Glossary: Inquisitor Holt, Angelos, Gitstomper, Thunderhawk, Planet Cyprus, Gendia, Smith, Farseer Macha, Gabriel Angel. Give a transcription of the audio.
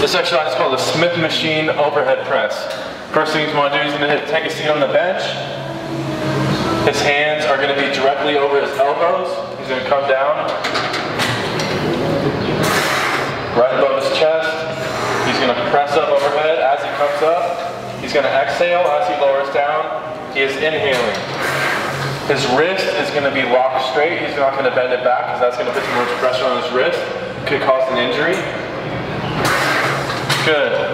This exercise is called the Smith machine overhead press. First thing he's going to do is he's going to take a seat on the bench. His hands are going to be directly over his elbows. He's going to come down right above his chest. He's going to press up overhead as he comes up. He's going to exhale as he lowers down. He is inhaling. His wrist is going to be locked straight. He's not going to bend it back because that's going to put too much pressure on his wrist. Could cause an injury. Good.